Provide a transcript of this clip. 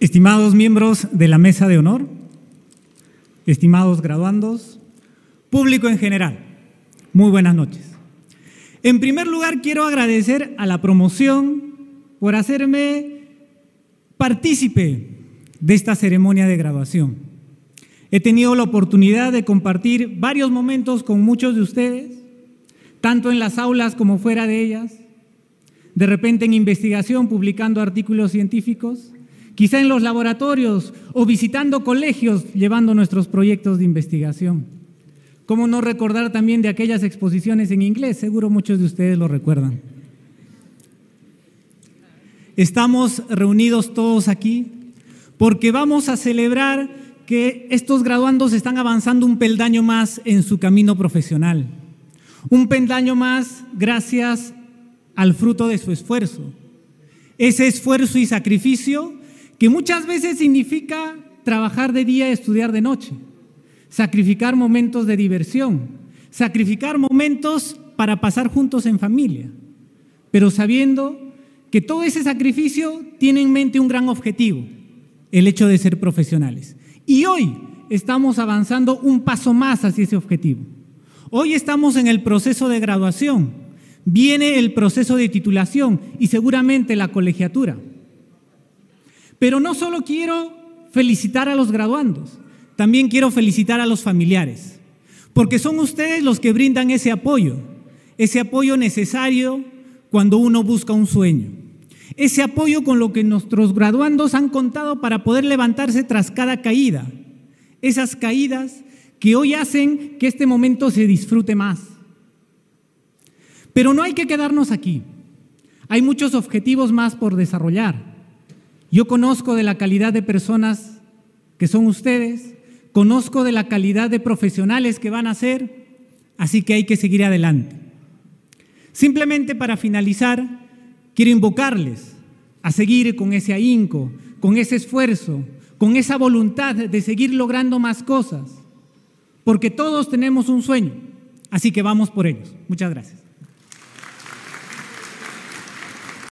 Estimados miembros de la Mesa de Honor, estimados graduandos, público en general, muy buenas noches. En primer lugar, quiero agradecer a la promoción por hacerme partícipe de esta ceremonia de graduación. He tenido la oportunidad de compartir varios momentos con muchos de ustedes, tanto en las aulas como fuera de ellas, de repente en investigación, publicando artículos científicos, quizá en los laboratorios o visitando colegios, llevando nuestros proyectos de investigación. ¿Cómo no recordar también de aquellas exposiciones en inglés? Seguro muchos de ustedes lo recuerdan. Estamos reunidos todos aquí porque vamos a celebrar que estos graduandos están avanzando un peldaño más en su camino profesional. Un peldaño más gracias al fruto de su esfuerzo. Ese esfuerzo y sacrificio que muchas veces significa trabajar de día y estudiar de noche, sacrificar momentos de diversión, sacrificar momentos para pasar juntos en familia, pero sabiendo que todo ese sacrificio tiene en mente un gran objetivo, el hecho de ser profesionales. Y hoy estamos avanzando un paso más hacia ese objetivo. Hoy estamos en el proceso de graduación, viene el proceso de titulación y seguramente la colegiatura. Pero no solo quiero felicitar a los graduandos, también quiero felicitar a los familiares, porque son ustedes los que brindan ese apoyo necesario cuando uno busca un sueño, ese apoyo con lo que nuestros graduandos han contado para poder levantarse tras cada caída, esas caídas que hoy hacen que este momento se disfrute más. Pero no hay que quedarnos aquí, hay muchos objetivos más por desarrollar. Yo conozco de la calidad de personas que son ustedes, conozco de la calidad de profesionales que van a ser, así que hay que seguir adelante. Simplemente para finalizar, quiero invocarles a seguir con ese ahínco, con ese esfuerzo, con esa voluntad de seguir logrando más cosas, porque todos tenemos un sueño, así que vamos por ellos. Muchas gracias.